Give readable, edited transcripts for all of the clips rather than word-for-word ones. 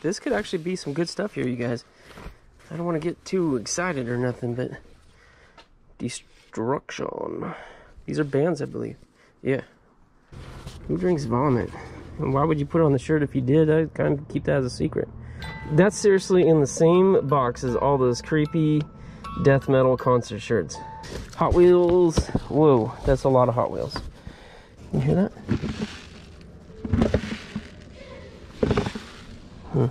this could actually be some good stuff here, you guys. I don't want to get too excited or nothing, but Destruction. These are bands, I believe. Yeah. Who drinks vomit? And why would you put on the shirt if you did? I kind of keep that as a secret. That's seriously in the same box as all those creepy death metal concert shirts. Hot Wheels. Whoa, that's a lot of Hot Wheels. You hear that? Huh.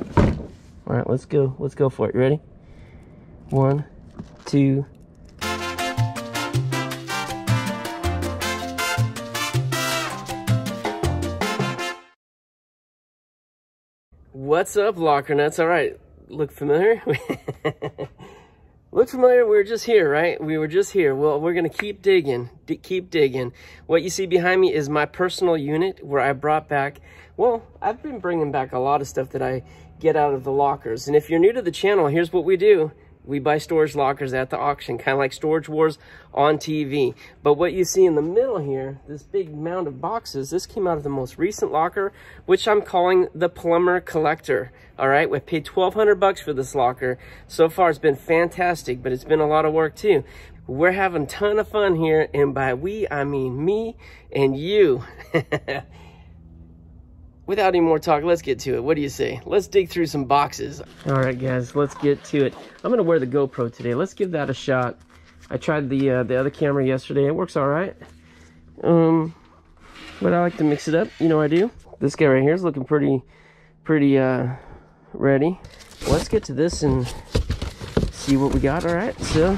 All right, let's go. Let's go for it. You ready? 1, 2. What's up, Locker Nuts? All right, look familiar? Look familiar? We were just here, right? We were just here. Well, we're going to keep digging, keep digging. What you see behind me is my personal unit where I brought back, well, I've been bringing back a lot of stuff that I get out of the lockers. And if you're new to the channel, here's what we do. We buy storage lockers at the auction, kind of like Storage Wars on TV. But what you see in the middle here, this big mound of boxes, this came out of the most recent locker, which I'm calling the Plumber Collector. All right, we paid $1,200 for this locker. So far, it's been fantastic, but it's been a lot of work too. We're having a ton of fun here, and by we, I mean me and you. Without any more talk, let's get to it. What do you say? Let's dig through some boxes. All right, guys, let's get to it. I'm gonna wear the GoPro today. Let's give that a shot. I tried the other camera yesterday. It works all right. But I like to mix it up. You know I do. This guy right here is looking pretty ready. Let's get to this and see what we got. All right, so,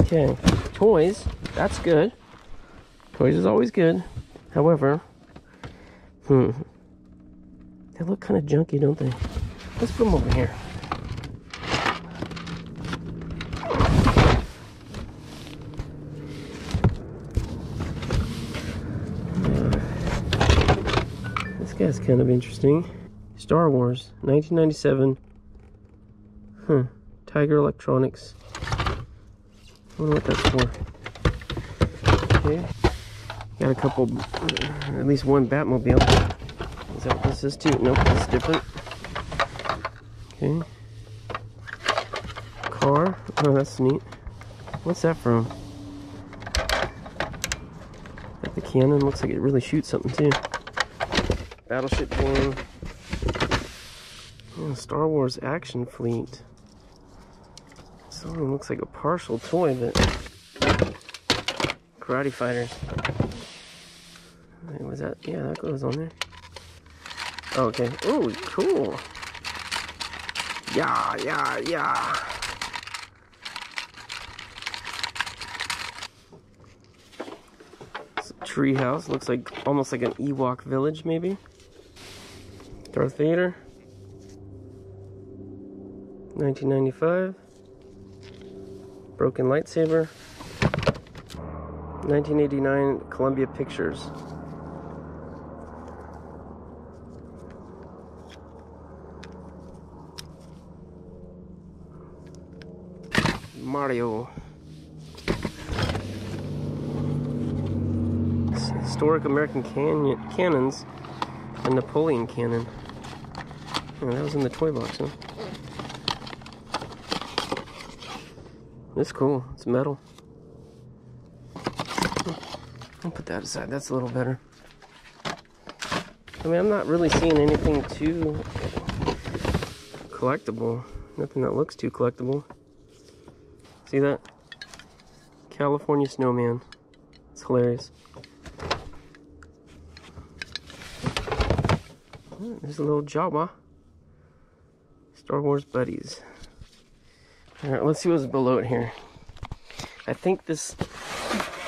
okay. Toys, that's good. Toys is always good. However, they look kind of junky, don't they? Let's put them over here. This guy's kind of interesting. Star Wars, 1997. Huh. Tiger Electronics. I wonder what that's for. Okay. Got a couple, at least one Batmobile. Is that what this is too? Nope, that's different. Okay. Car. Oh, that's neat. What's that from? That the cannon looks like it really shoots something too. Battleship game. Oh, Star Wars Action Fleet. This one looks like a partial toy, but Karate Fighters. Was that? Yeah, that goes on there. Oh, okay. Oh, cool. Yeah, yeah, yeah. It's a tree house. Looks like almost like an Ewok village, maybe. Darth Vader. 1995. Broken lightsaber. 1989. Columbia Pictures. Mario. It's historic American cannons and Napoleon cannon. Oh, that was in the toy box, huh? That's cool. It's metal. I'll put that aside. That's a little better. I mean, I'm not really seeing anything too collectible. Nothing that looks too collectible. See that? California Snowman. It's hilarious. There's a little Jawa. Star Wars Buddies. Alright, let's see what's below it here. I think this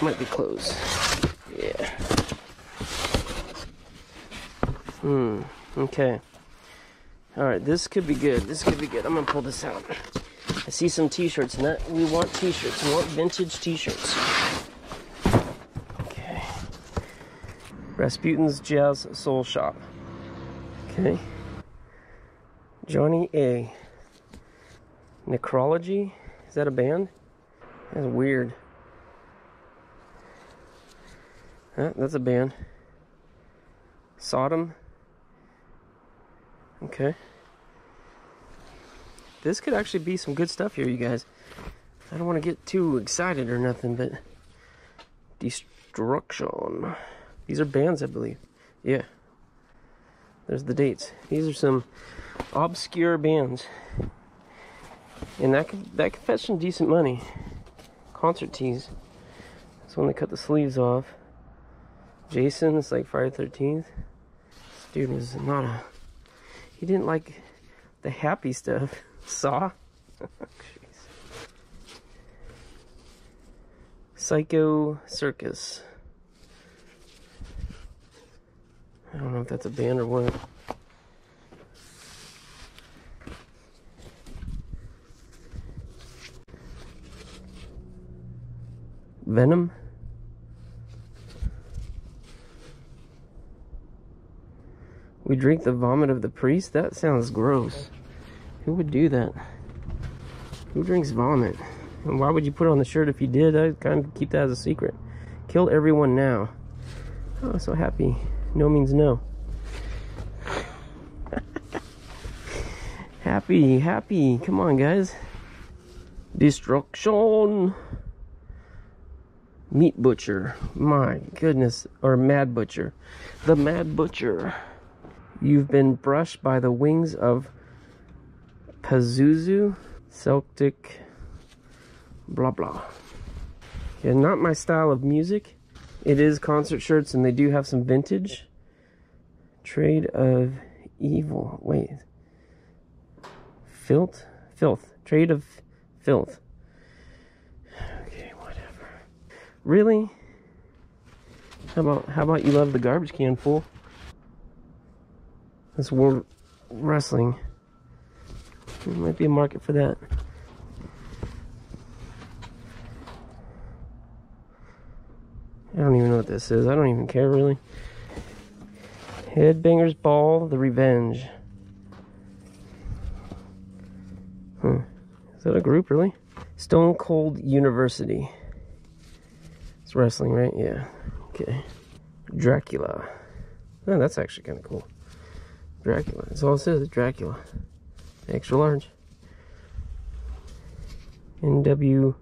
might be closed. Yeah. Okay. Alright, this could be good. This could be good. I'm gonna pull this out. I see some t-shirts, and that we want t-shirts. We want vintage t-shirts. Okay. Rasputin's Jazz Soul Shop. Okay. Johnny A Necrology. Is that a band? That's weird. That's a band. Sodom. Okay. This could actually be some good stuff here, you guys. I don't want to get too excited or nothing, but... Destruction. These are bands, I believe. Yeah. There's the dates. These are some obscure bands. And that could fetch some decent money. Concert tees. That's when they cut the sleeves off. Jason, it's like Friday the 13th. This dude was not a... He didn't like the happy stuff. Saw. Psycho Circus. I don't know if that's a band or what. Venom. We drink the vomit of the priest? That sounds gross. Who would do that? Who drinks vomit? And why would you put on the shirt if you did? I'd kind of keep that as a secret. Kill everyone now. Oh, so happy. No means no. Happy, happy. Come on, guys. Destruction. Meat Butcher. My goodness. Or Mad Butcher. The Mad Butcher. You've been brushed by the wings of Pazuzu, Celtic, blah blah. Yeah, not my style of music. It is concert shirts, and they do have some vintage. Trade of Evil. Wait. Filth? Filth. Trade of Filth. Okay, whatever. Really? How about you love the garbage can, fool? That's World Wrestling. There might be a market for that. I don't even know what this is. I don't even care, really. Headbangers Ball, The Revenge. Huh. Is that a group, really? Stone Cold University. It's wrestling, right? Yeah. Okay. Dracula. Oh, that's actually kind of cool. Dracula. That's all it says, Dracula. Extra large. NWO,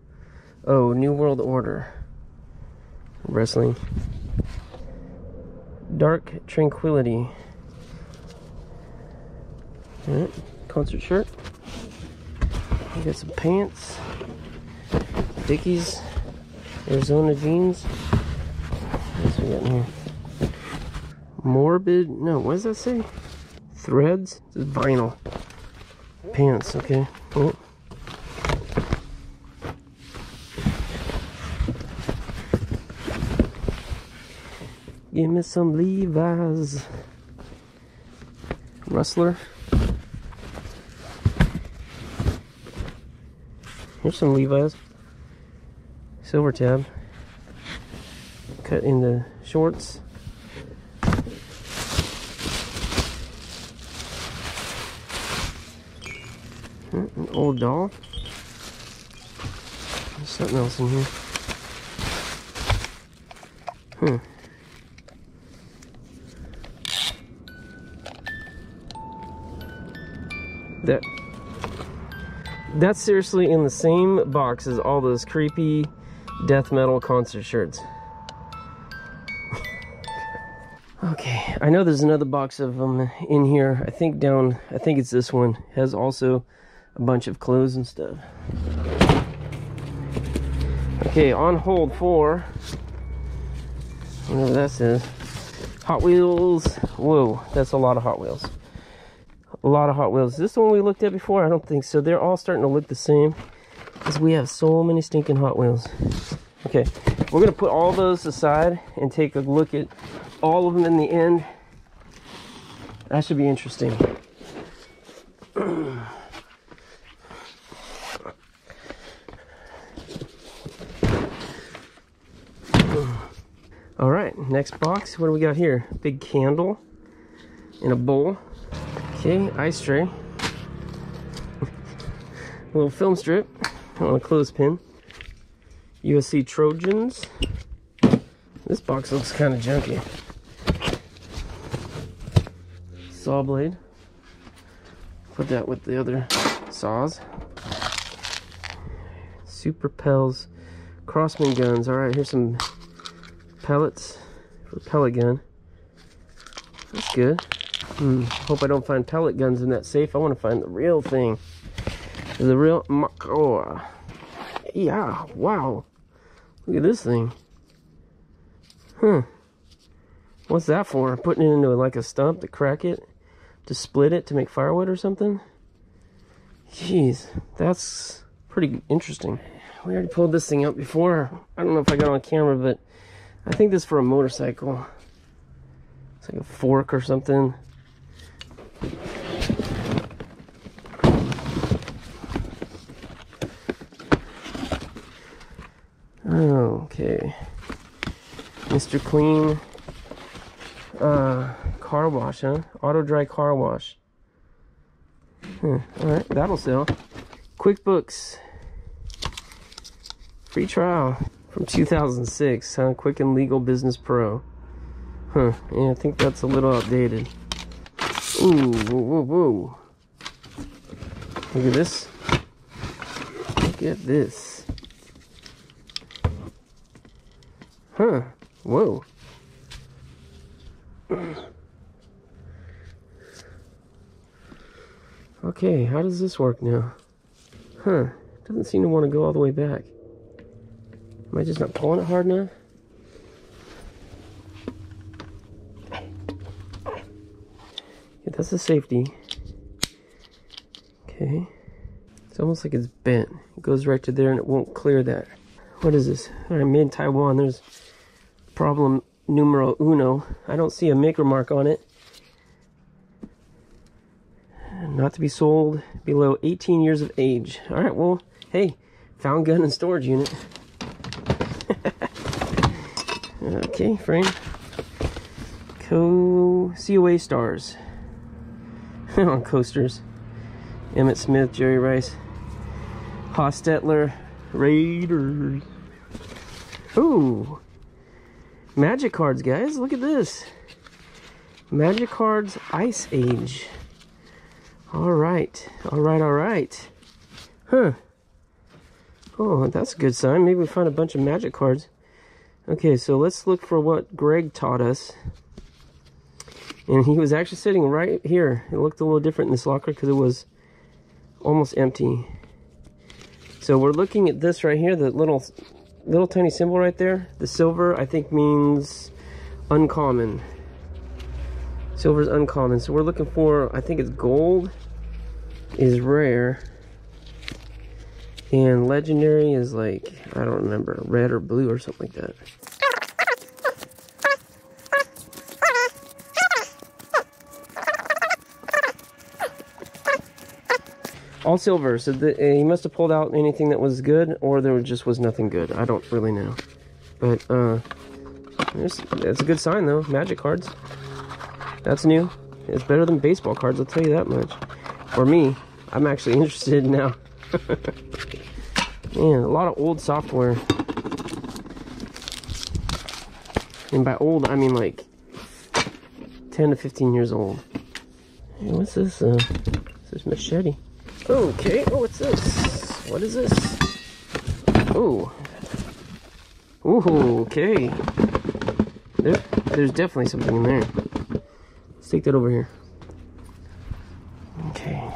New World Order. Wrestling. Dark Tranquility. Alright, concert shirt. We got some pants. Dickies. Arizona jeans. What else we got in here? Morbid. No, what does that say? Threads? This is vinyl. Pants, okay. Oh. Give me some Levi's. Rustler. Here's some Levi's. Silver tab. Cut into shorts. An old doll. There's something else in here. Hmm. That's seriously in the same box as all those creepy death metal concert shirts. Okay, I know there's another box of them in here. I think it's this one. It has also a bunch of clothes and stuff. Okay, on hold for whatever that says. Hot Wheels. Whoa, that's a lot of Hot Wheels. A lot of Hot Wheels. Is this the one we looked at before? I don't think so. They're all starting to look the same because we have so many stinking Hot Wheels. Okay, we're gonna put all those aside and take a look at all of them in the end. That should be interesting. All right, next box. What do we got here? Big candle in a bowl. Okay, ice tray. Little film strip on a clothespin. USC Trojans. This box looks kind of junky. Saw blade. put that with the other saws. Super Pell's Crossman guns. Alright, here's some pellets for a pellet gun. That's good. Hope I don't find pellet guns in that safe. I want to find the real thing. The real Makoa. Yeah, wow. Look at this thing. Huh. What's that for? Putting it into like a stump to crack it? To split it to make firewood or something? Jeez, that's pretty interesting. We already pulled this thing out before. I don't know if I got on camera, but I think this is for a motorcycle. It's like a fork or something. Okay. Mr. Clean car wash, huh? Auto dry car wash. Alright, that'll sell. QuickBooks. Free trial from 2006, huh? Quicken Legal Business Pro. Huh, yeah, I think that's a little outdated. Ooh, whoa, whoa, whoa. Look at this. Look at this. Huh, whoa. Okay, how does this work now? Huh, doesn't seem to want to go all the way back. Am I just not pulling it hard enough? Yeah, that's a safety. Okay. It's almost like it's bent. It goes right to there and it won't clear that. What is this? Alright, made in Taiwan. There's problem numero uno. I don't see a maker mark on it. Not to be sold below 18 years of age. Alright, well, hey, found gun and storage unit. Okay, frame. COA stars. On coasters. Emmett Smith, Jerry Rice. Hostetler. Raiders. Ooh. Magic cards, guys. Look at this. Magic cards Ice Age. Alright. Alright, alright. Huh. Oh, that's a good sign. Maybe we find a bunch of magic cards. Okay, so let's look for what Greg taught us. And he was actually sitting right here. It looked a little different in this locker because it was almost empty. So we're looking at this right here, the little tiny symbol right there. The silver, I think, means uncommon. Silver's uncommon. So we're looking for, I think it's gold is rare. And legendary is like, I don't remember, red or blue or something like that. All silver, so he must have pulled out anything that was good, or there just was nothing good. I don't really know. But, it's a good sign, though. Magic cards. That's new. It's better than baseball cards, I'll tell you that much. For me, I'm actually interested now. Man, a lot of old software. And by old, I mean like 10 to 15 years old. Hey, what's this? It's this machete. Okay, oh, what's this? What is this? Oh. Ooh, okay. There's definitely something in there. Let's take that over here. Okay.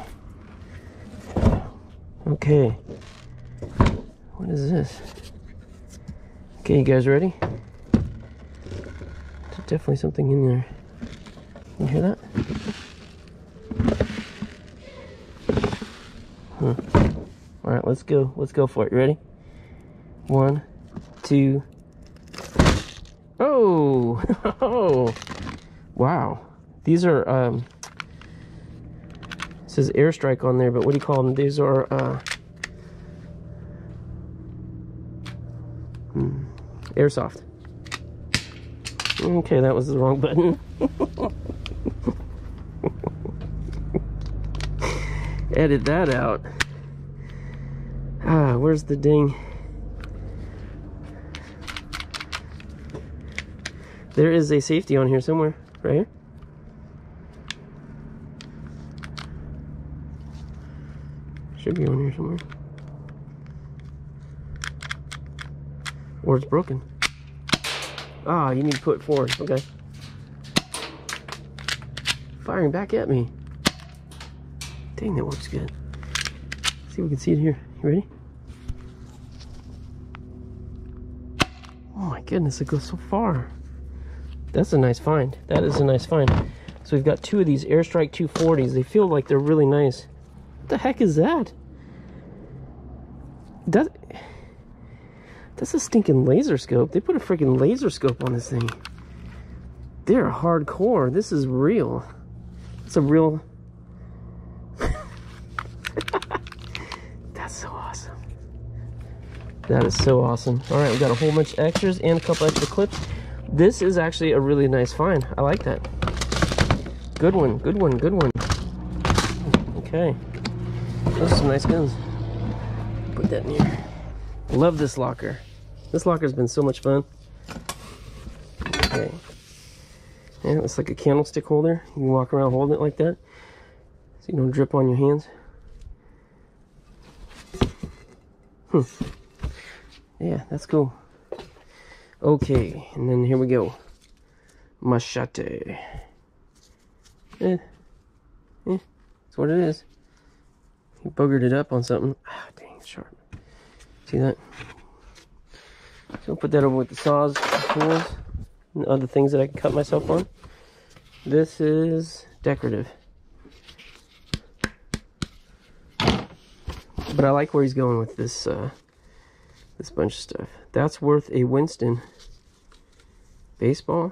Okay. What is this? Okay, you guys ready? There's definitely something in there. You hear that? Huh. Alright, let's go. Let's go for it. You ready? 1, 2. Oh! Oh! Wow. These are, it says Airstrike on there, but what do you call them? These are, airsoft. Okay, that was the wrong button. Edit that out. Ah, where's the ding? There is a safety on here somewhere. Right here? Should be on here somewhere. Or it's broken. Ah, you need to put it forward. Okay. Firing back at me. Dang, that works good. Let's see if we can see it here. You ready? Oh my goodness, it goes so far. That's a nice find. That is a nice find. So we've got two of these Airstrike 240s. They feel like they're really nice. What the heck is that? That's a stinking laser scope. They put a freaking laser scope on this thing. They're hardcore. This is real. It's a real... That's so awesome. That is so awesome. All right, we got a whole bunch of extras and a couple extra clips. This is actually a really nice find. I like that. Good one, good one, good one. Okay. Those are some nice guns. Put that in here. Love this locker. This locker's been so much fun. Okay. Yeah, it's like a candlestick holder. You can walk around holding it like that, so you don't drip on your hands. Yeah, that's cool. Okay, and then here we go. Machete. That's what it is. He boogered it up on something. Ah, dang, it's sharp. See that? So I'll put that over with the saws, the tools, and other things that I can cut myself on. This is decorative. But I like where he's going with this, this bunch of stuff. That's worth a Winston. Baseball?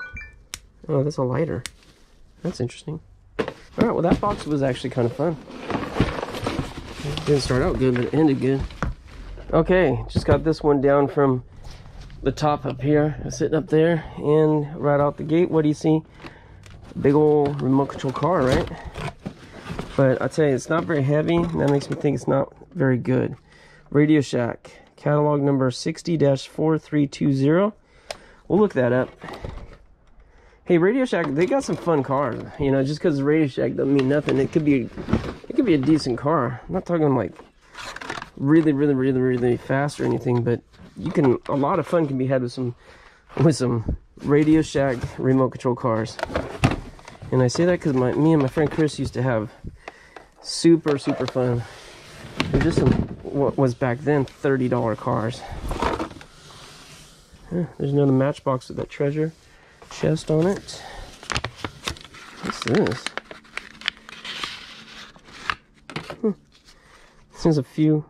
Oh, that's a lighter. That's interesting. Alright, well that box was actually kind of fun. It didn't start out good, but it ended good. Okay, just got this one down from the top up here. Sitting up there, and right out the gate, what do you see? Big old remote control car, right? But I tell you, it's not very heavy. That makes me think it's not very good. RadioShack, catalog number 60-4320. We'll look that up. Hey, RadioShack, they got some fun cars. You know, just because RadioShack doesn't mean nothing. It could be a decent car. I'm not talking like really fast or anything, but a lot of fun can be had with some RadioShack remote control cars. And I say that because me and my friend Chris used to have super fun. They're just some, what was back then, $30 cars. Huh, there's another matchbox with that treasure chest on it. What's this? Huh. There's a few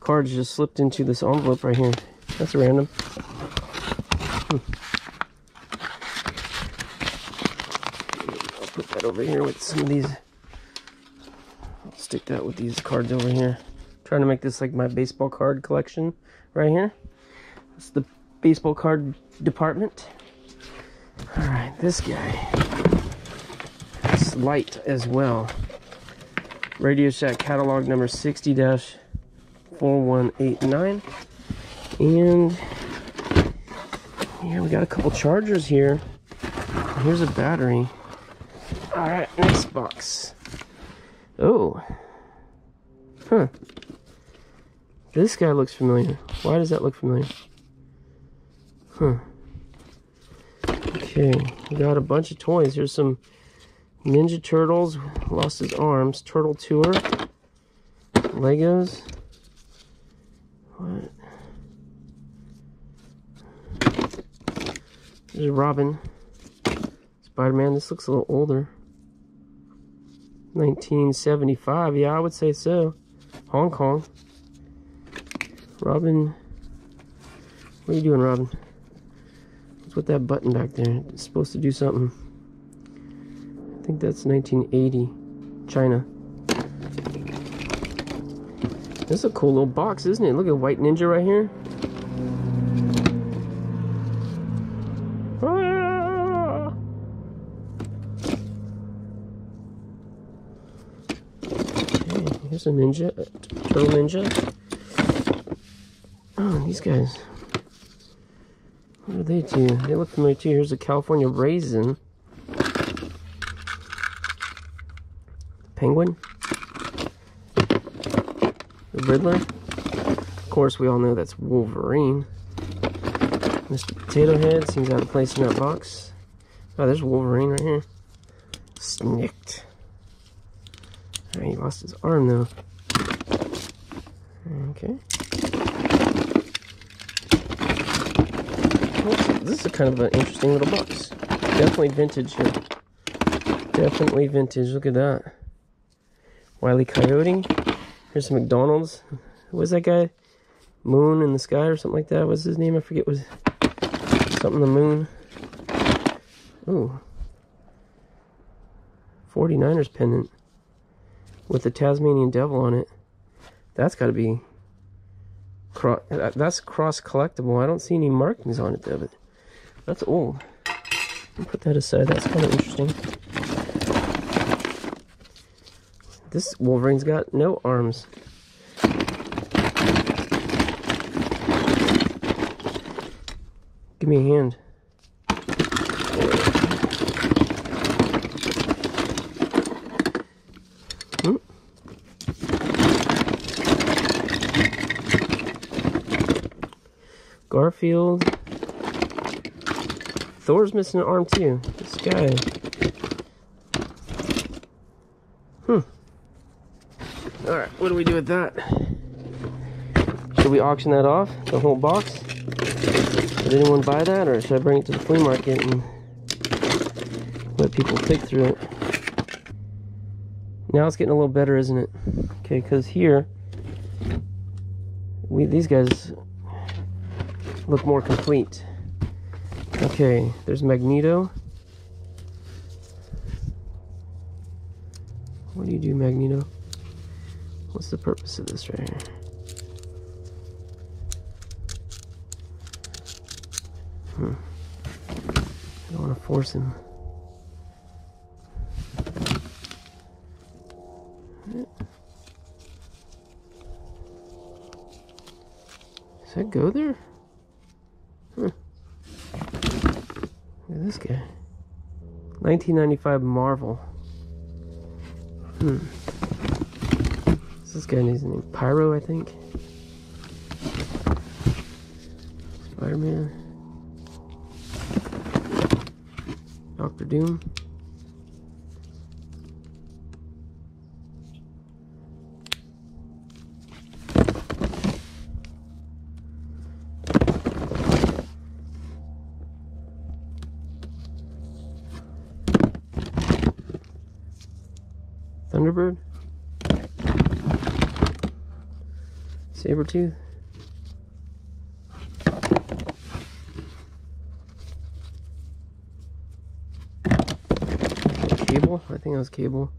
cards just slipped into this envelope right here. That's random. Over here with some of these. I'll stick that with these cards over here. I'm trying to make this like my baseball card collection right here. That's the baseball card department. Alright, this guy. It's light as well. RadioShack catalog number 60-4189. And yeah, we got a couple chargers here. Here's a battery. Alright, next box. Oh. Huh. This guy looks familiar. Why does that look familiar? Huh. Okay, we got a bunch of toys. Here's some Ninja Turtles, Lost His Arms, Turtle Tour, Legos. What? There's Robin. Spider-Man, this looks a little older. 1975, yeah, I would say so. Hong Kong. Robin, what are you doing, Robin? What's with that button back there? It's supposed to do something. I think that's 1980, China. This is a cool little box, isn't it? Look at White Ninja right here. A ninja, turtle ninja. Oh, and these guys. What are they to? They look familiar too. Here's a California raisin. Penguin. the Riddler. Of course, we all know that's Wolverine. Mr. Potato Head seems out of place in that box. Oh, there's Wolverine right here. Snicked. Alright, he lost his arm though. Okay. This is kind of an interesting little box. Definitely vintage here. Definitely vintage. Look at that. Wile E. Coyote. Here's some McDonald's. Who was that guy? Moon in the Sky or something like that. What's his name? I forget. Was something the Moon. Ooh. 49ers pendant with the Tasmanian Devil on it. That's got to be cross, that's cross collectible. I don't see any markings on it though, but that's old. I'll put that aside. That's kind of interesting. This Wolverine's got no arms. Give me a hand. Garfield. Thor's missing an arm too. This guy. Alright, what do we do with that? Should we auction that off? The whole box? Did anyone buy that, or should I bring it to the flea market and let people pick through it? Now it's getting a little better, isn't it? Okay, because here, these guys look more complete. Okay, there's Magneto. What do you do, Magneto? What's the purpose of this right here? I don't want to force him. Does that go there? Look at this guy. 1995 Marvel. This guy needs a name. Pyro, I think. Spider-Man. Dr. Doom. Thunderbird. Sabretooth. Cable? I think that was Cable.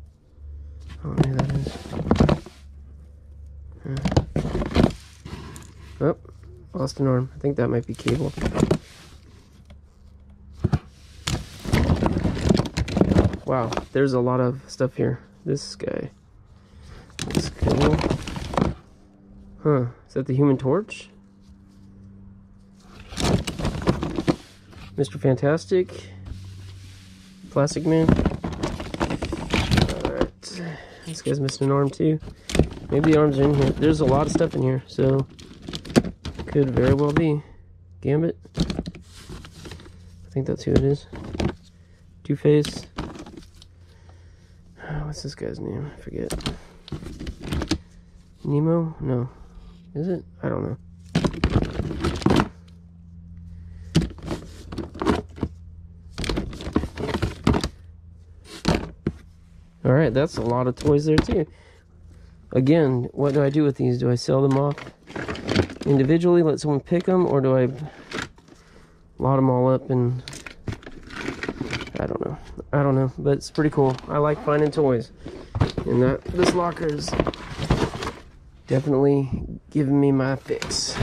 I don't know who that is. Oh, lost an arm. I think that might be Cable. Wow, there's a lot of stuff here. This guy. That's cool. Huh, is that the Human Torch? Mr. Fantastic? Plastic Man? Alright, this guy's missing an arm too. Maybe the arms are in here. There's a lot of stuff in here, so could very well be. Gambit? I think that's who it is. Two-Face? Oh, what's this guy's name? I forget. Nemo? No. Is it? I don't know. Alright, that's a lot of toys there too. Again, what do I do with these? Do I sell them off individually, let someone pick them, or do I lot them all up and... I don't know. I don't know, but it's pretty cool. I like finding toys. And this locker is definitely giving me my fix.